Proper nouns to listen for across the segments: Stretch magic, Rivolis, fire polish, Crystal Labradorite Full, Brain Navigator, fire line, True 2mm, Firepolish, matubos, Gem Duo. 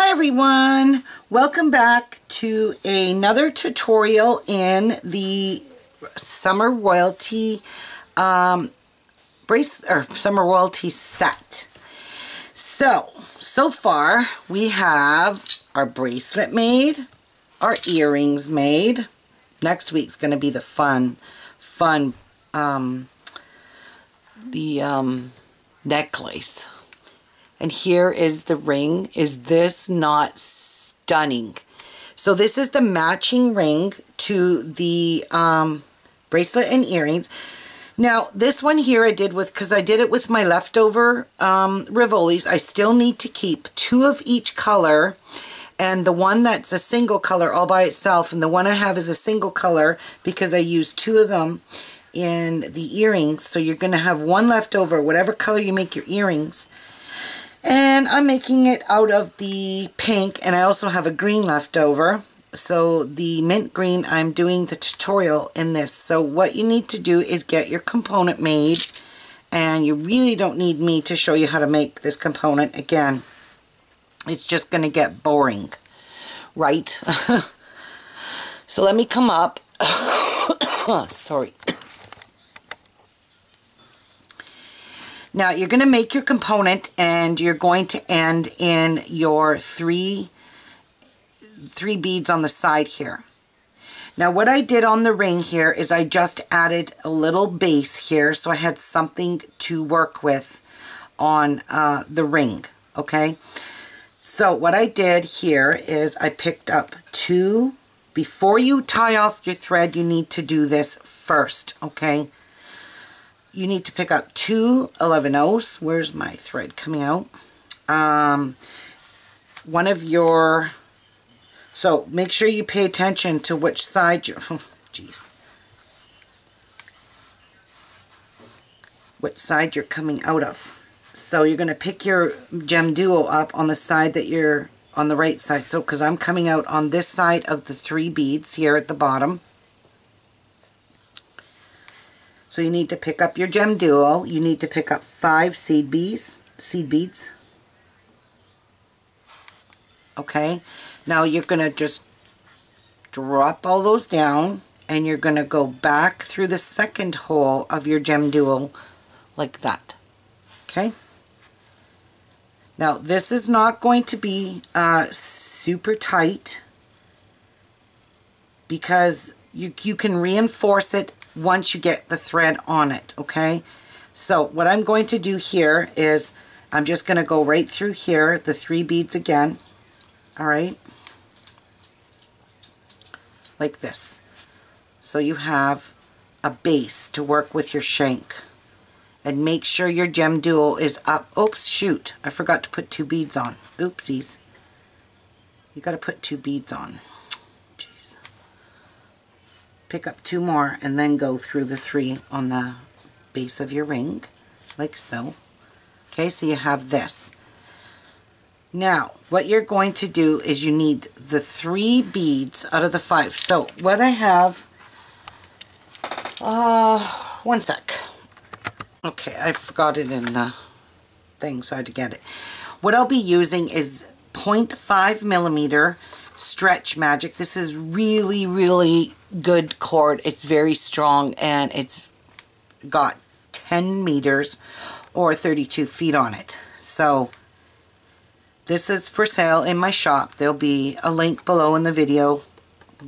Hi everyone, welcome back to another tutorial in the Summer Royalty Summer Royalty set. So far we have our bracelet made, our earrings made. Next week's going to be the fun necklace. And here is the ring. Is this not stunning? So this is the matching ring to the bracelet and earrings. Now this one here I did with, because I did it with my leftover Rivolis. I still need to keep two of each color, and the one that's a single color all by itself, and the one I have is a single color because I used two of them in the earrings. So you're going to have one left over, whatever color you make your earrings. And I'm making it out of the pink, and I also have a green left over. So the mint green, I'm doing the tutorial in this. So what you need to do is get your component made, and you really don't need me to show you how to make this component again. It's just going to get boring, right? So let me come up. Sorry. Now you're going to make your component, and you're going to end in your three beads on the side here. Now what I did on the ring here is I just added a little base here, so I had something to work with on the ring, okay? So what I did here is I picked up two. Before you tie off your thread, you need to do this first, okay? You need to pick up two 11/0. Where's my thread coming out? So make sure you pay attention to which side you, what side you're coming out of. So you're going to pick your Gem Duo up on the side that you're on, the right side. So because I'm coming out on this side of the three beads here at the bottom. So you need to pick up your Gem Duo. You need to pick up 5 seed beads. Okay, now you're going to just drop all those down, and you're going to go back through the second hole of your Gem Duo like that. Okay, now this is not going to be super tight, because you can reinforce it once you get the thread on it, okay? So what I'm going to do here is I'm just going to go right through here, the three beads again, all right? Like this. So you have a base to work with your shank. And make sure your Gem Duo is up. Oops, shoot, I forgot to put two beads on. Oopsies. You got to put two beads on. Pick up two more, and then go through the three on the base of your ring, like so. Okay, so you have this. Now, what you're going to do is you need the 3 beads out of the 5. So, what I have, one sec. Okay, I forgot it in the thing, so I had to get it. What I'll be using is 0.5mm Stretch Magic. This is really, really good cord. It's very strong, and it's got 10 meters or 32 feet on it. So this is for sale in my shop. There'll be a link below in the video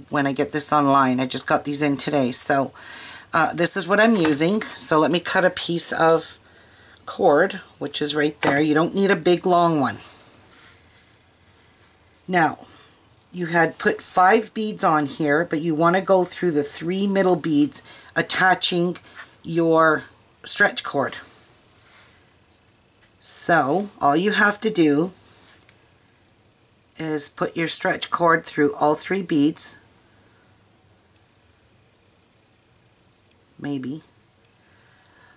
when I get this online. I just got these in today. So this is what I'm using. So let me cut a piece of cord, which is right there. You don't need a big long one. Now, you had put 5 beads on here, but you want to go through the 3 middle beads attaching your stretch cord. So all you have to do is put your stretch cord through all 3 beads, maybe.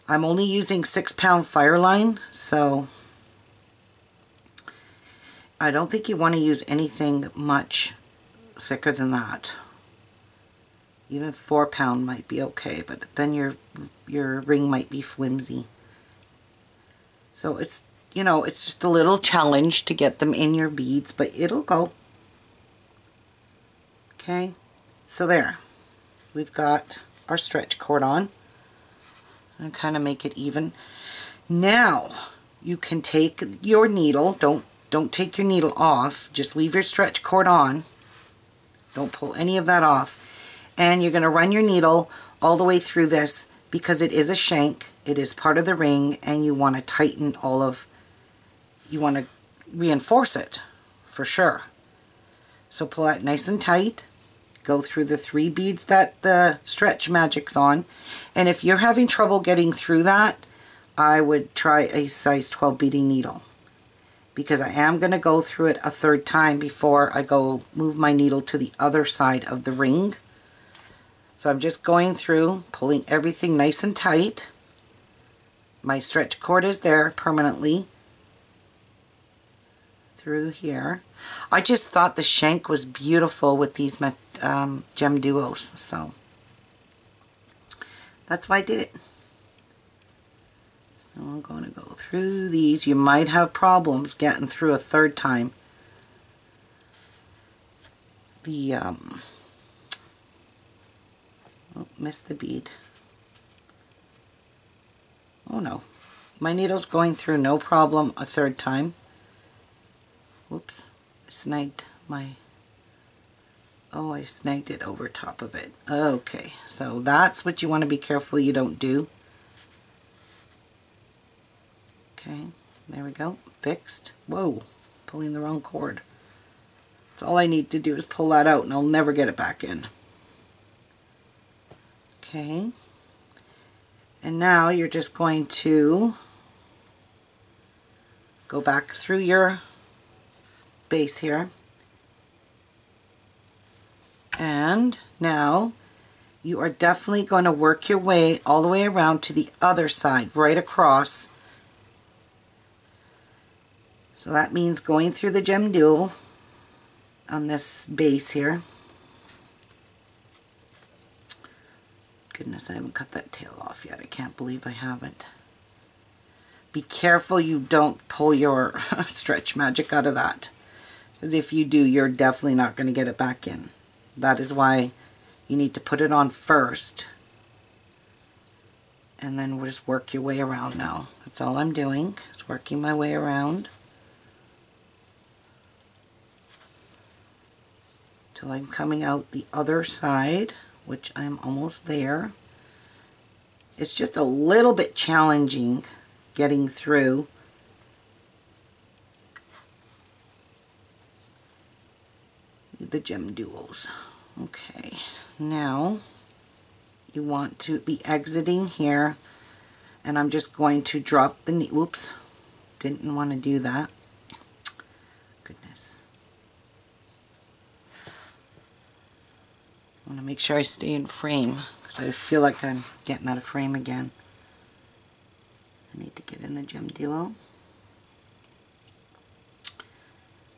I'm only using 6-pound fire line, so I don't think you want to use anything much thicker than that. Even 4-pound might be okay, but then your ring might be flimsy. So it's you know, it's just a little challenge to get them in your beads, but it'll go. Okay, so there. We've got our stretch cord on. And kind of make it even. Now, you can take your needle. Don't take your needle off. Just leave your stretch cord on. Don't pull any of that off. And you're going to run your needle all the way through this because it is a shank. It is part of the ring, and you want to tighten all of, you want to reinforce it for sure. So pull that nice and tight. Go through the three beads that the Stretch Magic's on. And if you're having trouble getting through that, I would try a size 12 beading needle, because I am going to go through it a third time before I go move my needle to the other side of the ring. So I'm just going through, pulling everything nice and tight. My stretch cord is there permanently. Through here. I just thought the shank was beautiful with these Gem Duos, so that's why I did it. So I'm going to go through these. You might have problems getting through a third time. The oh, missed the bead. Oh no, my needle's going through no problem a third time. Whoops, I snagged my, oh, I snagged it over top of it. Okay, so that's what you want to be careful you don't do. Okay, there we go, fixed. Whoa, pulling the wrong cord. So all I need to do is pull that out and I'll never get it back in. Okay, and now you're just going to go back through your base here, and now you are definitely going to work your way all the way around to the other side, right across. So that means going through the Gem Duo on this base here. Goodness, I haven't cut that tail off yet. I can't believe I haven't. Be careful you don't pull your Stretch Magic out of that. Because if you do, you're definitely not going to get it back in. That is why you need to put it on first. And then we'll just work your way around now. That's all I'm doing, is working my way around. Till I'm coming out the other side, which I'm almost there. It's just a little bit challenging getting through. The Gem Duos. Okay, now you want to be exiting here, and I'm just going to drop the needle. Oops, didn't want to do that. Goodness. I want to make sure I stay in frame because I feel like I'm getting out of frame again. I need to get in the Gem Duo.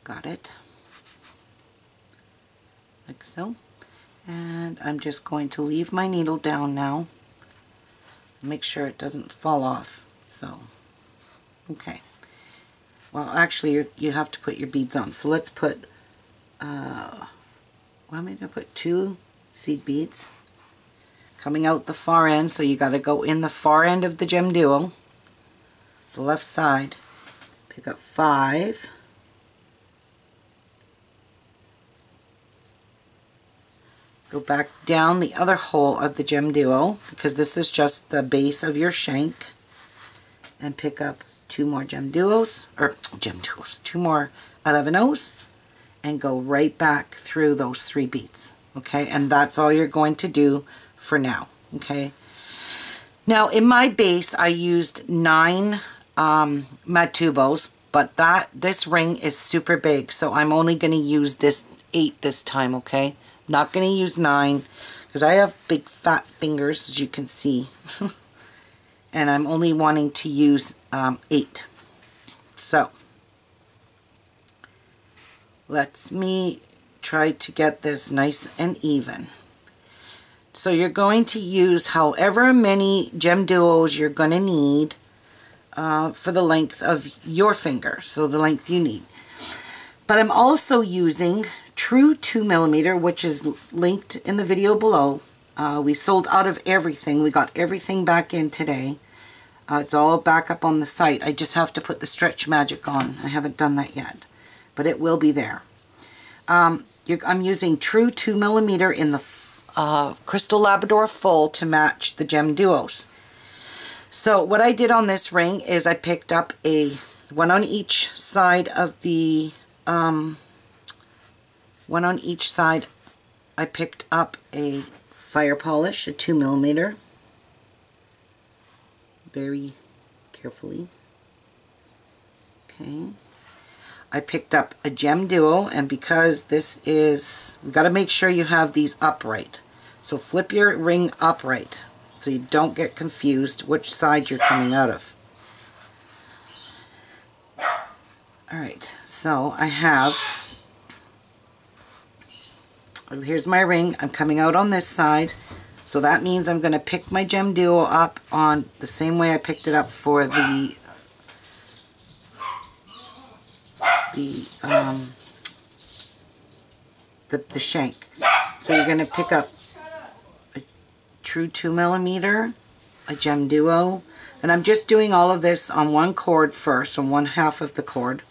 Got it. Like so, and I'm just going to leave my needle down now. Make sure it doesn't fall off. So, okay. Well, actually, you have to put your beads on. So let's put. Well, I'm going to put two seed beads coming out the far end. So you got to go in the far end of the Gem Duo, the left side. Pick up 5. Go back down the other hole of the Gem Duo, because this is just the base of your shank, and pick up 2 more Gem Duos, or Gem Duos, 2 more 11Os, and go right back through those 3 beads. Okay, and that's all you're going to do for now. Okay, now in my base I used 9 matubos, but this ring is super big, so I'm only going to use this 8 this time. Okay, not going to use 9 because I have big fat fingers, as you can see. And I'm only wanting to use 8. So let me try to get this nice and even. So you're going to use however many Gem Duos you're going to need. for the length of your finger, so the length you need. But I'm also using True 2mm, which is linked in the video below. We sold out of everything. We got everything back in today. It's all back up on the site. I just have to put the Stretch Magic on. I haven't done that yet, but it will be there. I'm using True 2mm in the Crystal Labradorite Full to match the Gem Duos. So what I did on this ring is I picked up one on each side. I picked up a fire polish, a 2mm, very carefully. Okay. I picked up a Gem Duo, and because this is, you've got to make sure you have these upright. So flip your ring upright so you don't get confused which side you're coming out of. Alright, so I have, here's my ring. I'm coming out on this side, so that means I'm going to pick my Gem Duo up on the same way I picked it up for the shank. So you're going to pick up a True 2mm, a Gem Duo, and I'm just doing all of this on one cord first, on one half of the cord.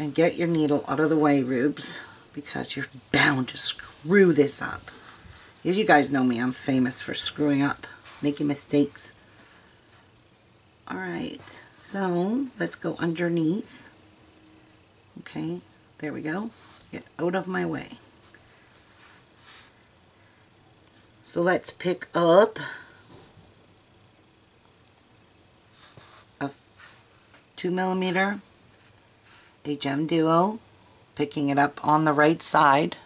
And get your needle out of the way, Rubes, because you're bound to screw this up. As you guys know me, I'm famous for screwing up, making mistakes. Alright, so let's go underneath. Okay, there we go. Get out of my way. So let's pick up a 2mm, a Gem Duo, picking it up on the right side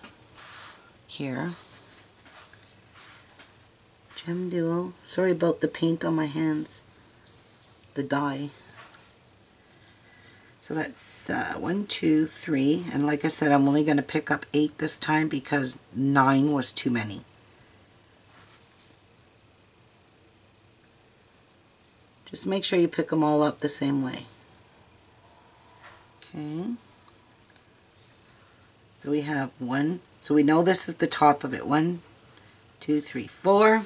here. Gem Duo. Sorry about the paint on my hands, the dye. So that's 1, 2, 3, and like I said, I'm only going to pick up 8 this time because 9 was too many. Just make sure you pick them all up the same way. Okay. So we have 1. So we know this is the top of it. 1, 2, 3, 4.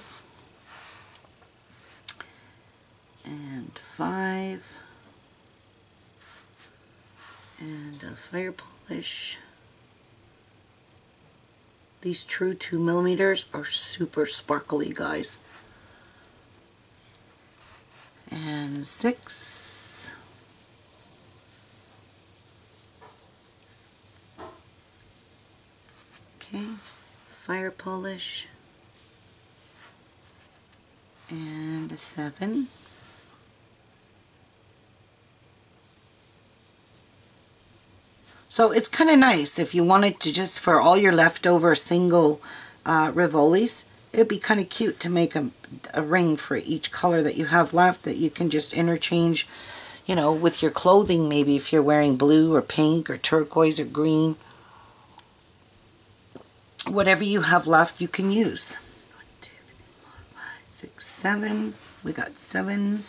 And 5. And a fire polish. These True 2mm are super sparkly, guys. And 6. Okay, fire polish. And a 7. So it's kind of nice if you wanted to, just for all your leftover single Rivolis, it would be kind of cute to make a ring for each color that you have left that you can just interchange, you know, with your clothing, maybe if you're wearing blue or pink or turquoise or green. Whatever you have left you can use. 1, 2, 3, 4, 5, 6, 7. We got 7.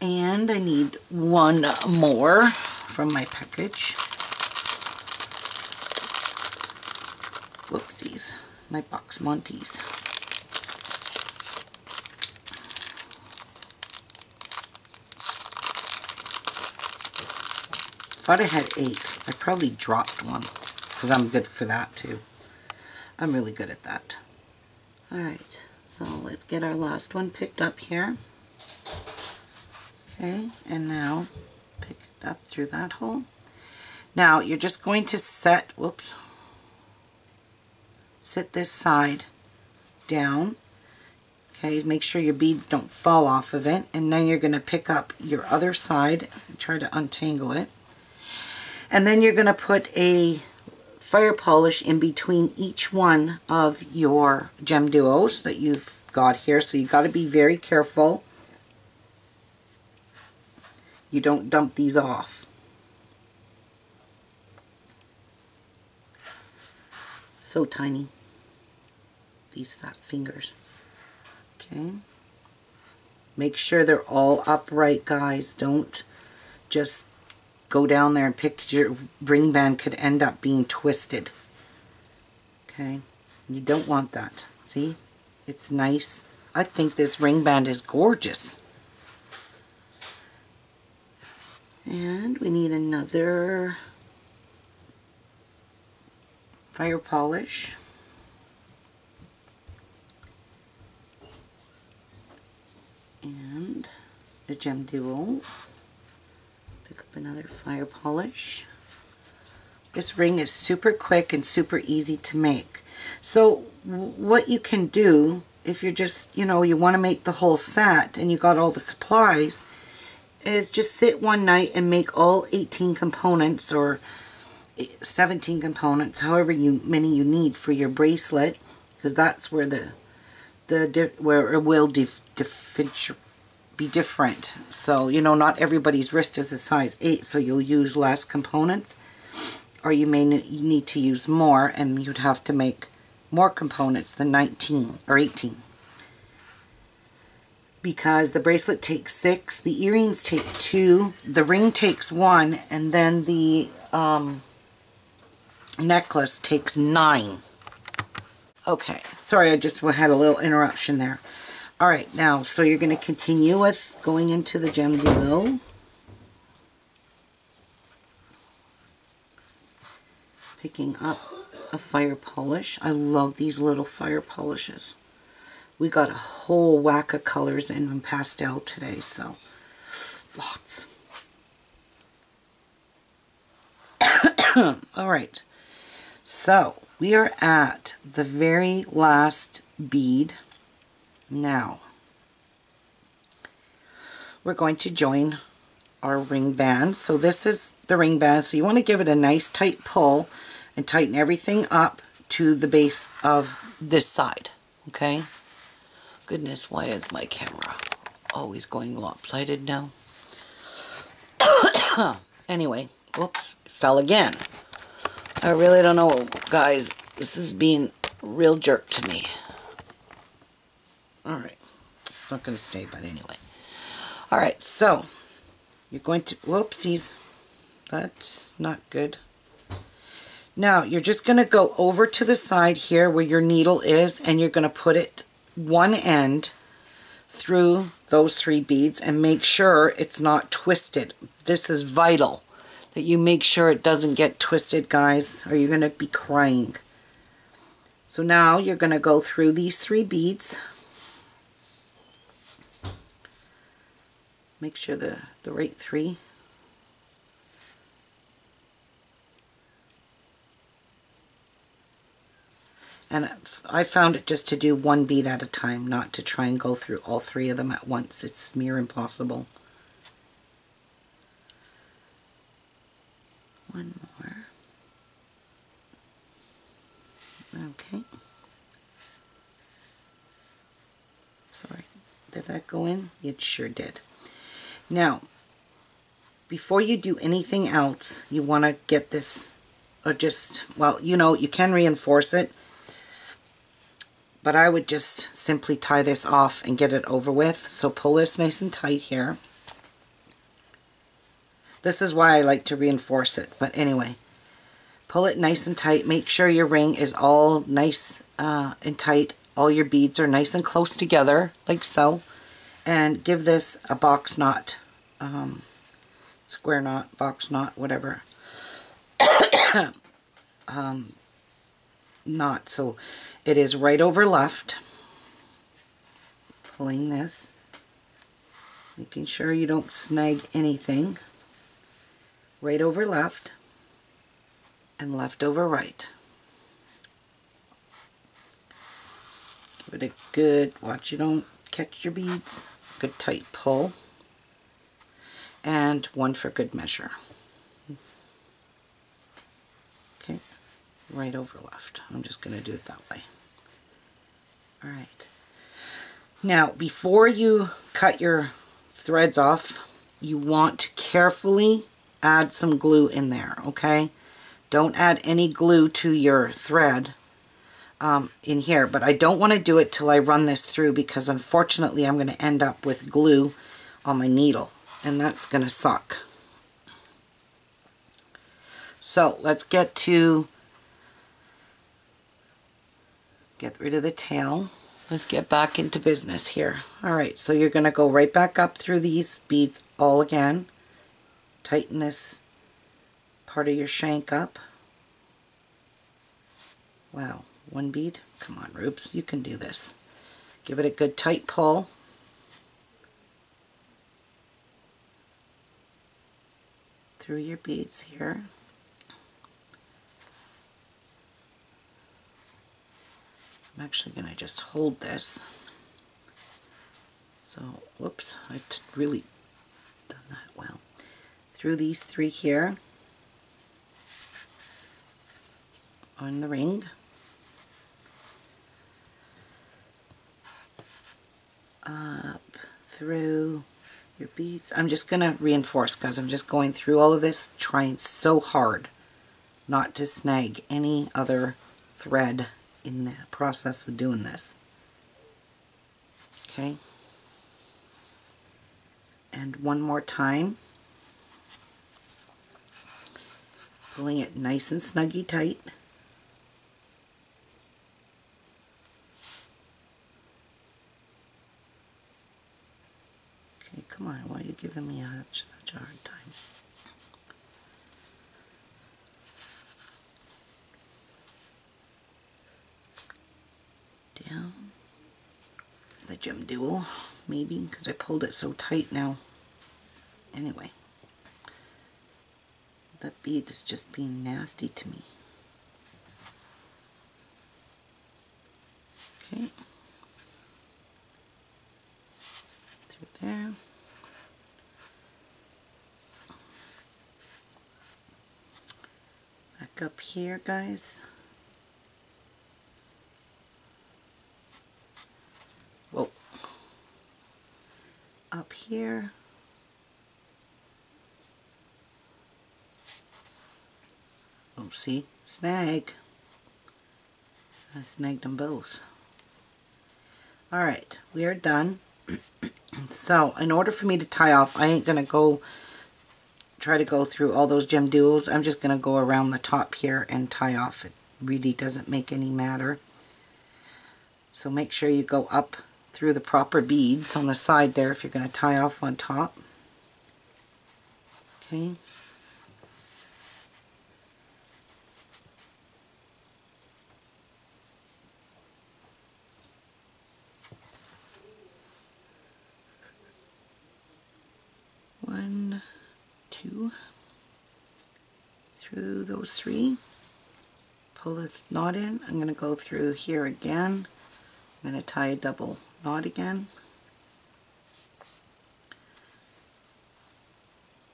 And I need 1 more from my package. Whoopsies, my box Monties. Thought I had 8. I probably dropped 1 because I'm good for that too. I'm really good at that. Alright, so let's get our last one picked up here. Okay, and now pick it up through that hole. Now you're just going to set, whoops, sit this side down. Okay, make sure your beads don't fall off of it, and then you're going to pick up your other side and try to untangle it. And then you're going to put a fire polish in between each one of your Gem Duos that you've got here, so you got to be very careful. You don't dump these off. So tiny, these fat fingers. Okay. Make sure they're all upright, guys. Don't just go down there and pick your ring band, could end up being twisted. Okay, you don't want that. See, it's nice. I think this ring band is gorgeous. And we need another fire polish. And the Gem Duo. Pick up another fire polish. This ring is super quick and super easy to make. So what you can do, if you're just, you know, you want to make the whole set and you got all the supplies, is just sit one night and make all 18 components or 17 components, however many you need for your bracelet, because that's where where it will be different. So, you know, not everybody's wrist is a size 8, so you'll use less components, or you may need to use more, and you'd have to make more components than 19 or 18. Because the bracelet takes 6, the earrings take 2, the ring takes 1, and then the necklace takes 9. Okay, sorry, I just had a little interruption there. Alright, now, so you're going to continue with going into the Gem Duo. Picking up a fire polish. I love these little fire polishes. We got a whole whack of colors in pastel today, so lots. Alright, so we are at the very last bead. Now we're going to join our ring band. So this is the ring band, so you want to give it a nice tight pull and tighten everything up to the base of this side, okay? Goodness, why is my camera always going lopsided now? Anyway, whoops, fell again. I really don't know, guys. This is being a real jerk to me. Alright, it's not going to stay, but anyway. Alright, so you're going to, whoopsies, that's not good. Now you're just going to go over to the side here where your needle is, and you're going to put it one end through those 3 beads and make sure it's not twisted. This is vital that you make sure it doesn't get twisted, guys, or you're going to be crying. So now you're going to go through these 3 beads. Make sure the right 3. And I found it just to do 1 bead at a time, not to try and go through all 3 of them at once. It's near impossible. One more. Okay. Sorry, did that go in? It sure did. Now, before you do anything else, you want to get this, or just, well, you know, you can reinforce it, but I would just simply tie this off and get it over with. So pull this nice and tight here. This is why I like to reinforce it, but anyway, pull it nice and tight. Make sure your ring is all nice and tight. All your beads are nice and close together, like so. And give this a box knot, square knot, box knot, whatever knot. So it is right over left. Pulling this, making sure you don't snag anything. Right over left and left over right. Give it a good, watch you don't catch your beads. Good tight pull, and one for good measure. Okay, right over left. I'm just going to do it that way. All right. Now, before you cut your threads off, you want to carefully add some glue in there, okay? Don't add any glue to your thread in here, but I don't want to do it till I run this through, because unfortunately I'm going to end up with glue on my needle, and that's going to suck. So let's get rid of the tail. Let's get back into business here. Alright, so you're going to go right back up through these beads all again. Tighten this part of your shank up. Wow, one bead? Come on, Rubes, you can do this. Give it a good tight pull. Through your beads here. I'm actually going to just hold this. So, whoops, I've really done that well. Through these three here on the ring. Up through your beads. I'm just going to reinforce, because I'm just going through all of this, trying so hard not to snag any other thread in the process of doing this. Okay, and one more time, pulling it nice and snuggy tight. Okay, come on, why are you giving me such a hard time? Down the Gem Duo, maybe, because I pulled it so tight now. Anyway, that bead is just being nasty to me. Okay, through there. Back up here, guys. Whoa. Up here. Oh, see? Snag. I snagged them both. Alright, we are done. So, in order for me to tie off, I ain't going to go try to go through all those Gem Duos. I'm just going to go around the top here and tie off. It really doesn't make any matter. So make sure you go up through the proper beads on the side there if you're going to tie off on top. Okay. One, two, through those three. Pull this knot in. I'm going to go through here again. I'm going to tie a double knot again.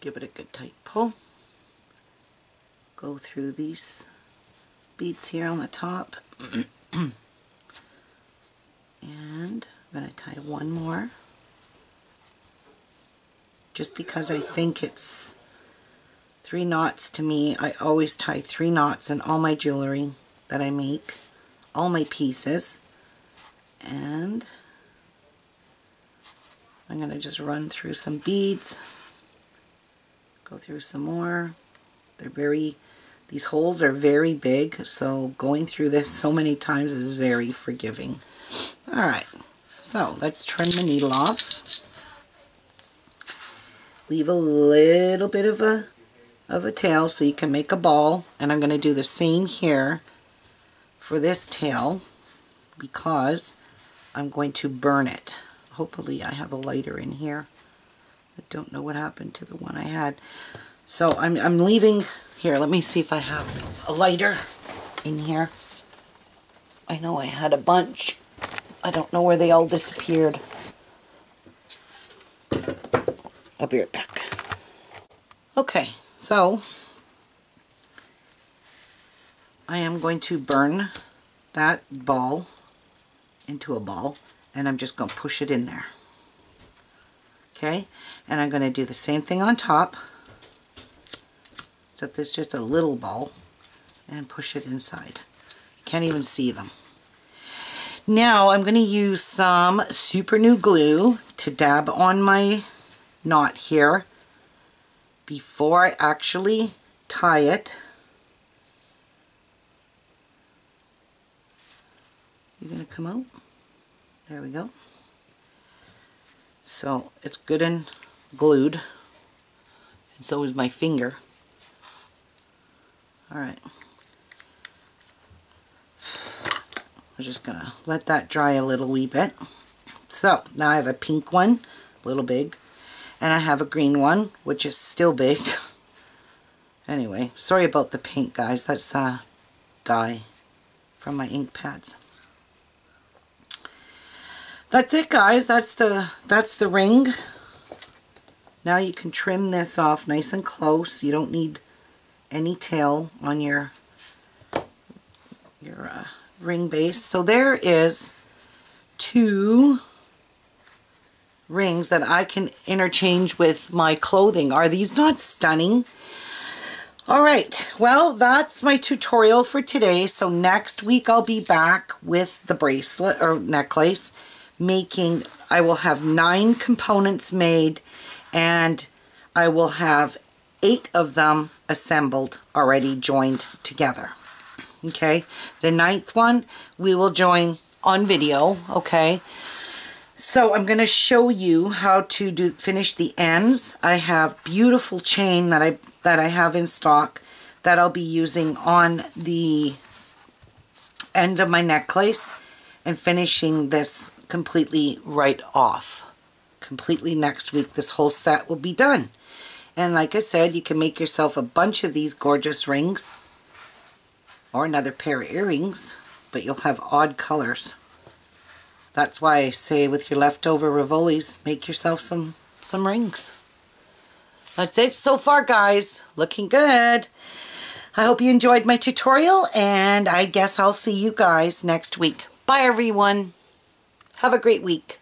Give it a good tight pull. Go through these beads here on the top. And I'm going to tie one more. Just because I think it's three knots to me, I always tie three knots in all my jewelry that I make, all my pieces. And I'm going to just run through some beads, go through some more. These holes are very big, so going through this so many times is very forgiving. Alright, so let's trim the needle off. Leave a little bit of a tail so you can make a ball, and I'm going to do the same here for this tail because I'm going to burn it. Hopefully I have a lighter in here. I don't know what happened to the one I had. So I'm leaving here. Let me see if I have a lighter in here. I know I had a bunch. I don't know where they all disappeared. I'll be right back. Okay, so I am going to burn that ball into a ball, and I'm just going to push it in there. Okay, and I'm going to do the same thing on top, except it's just a little ball, and push it inside. You can't even see them. Now I'm going to use some super new glue to dab on my knot here before I actually tie it. You're going to come out. There we go. So it's good and glued, and so is my finger. Alright, I'm just going to let that dry a little wee bit. So now I have a pink one, a little big, and I have a green one, which is still big. Anyway, sorry about the pink, guys. That's the dye from my ink pads. That's it, guys. That's the ring. Now you can trim this off nice and close. You don't need any tail on your ring base. So there is two rings that I can interchange with my clothing. Are these not stunning? All right, well, that's my tutorial for today. So next week I'll be back with the bracelet or necklace making. I will have 9 components made, and I will have 8 of them assembled already, joined together. Okay, the 9th one we will join on video. Okay, so I'm going to show you how to finish the ends. I have beautiful chain that I have in stock that I'll be using on the end of my necklace and finishing this completely right off. Completely next week, this whole set will be done. And like I said, you can make yourself a bunch of these gorgeous rings or another pair of earrings, but you'll have odd colors. That's why I say with your leftover Rivolis, make yourself some rings. That's it so far, guys. Looking good. I hope you enjoyed my tutorial, and I guess I'll see you guys next week. Bye, everyone. Have a great week.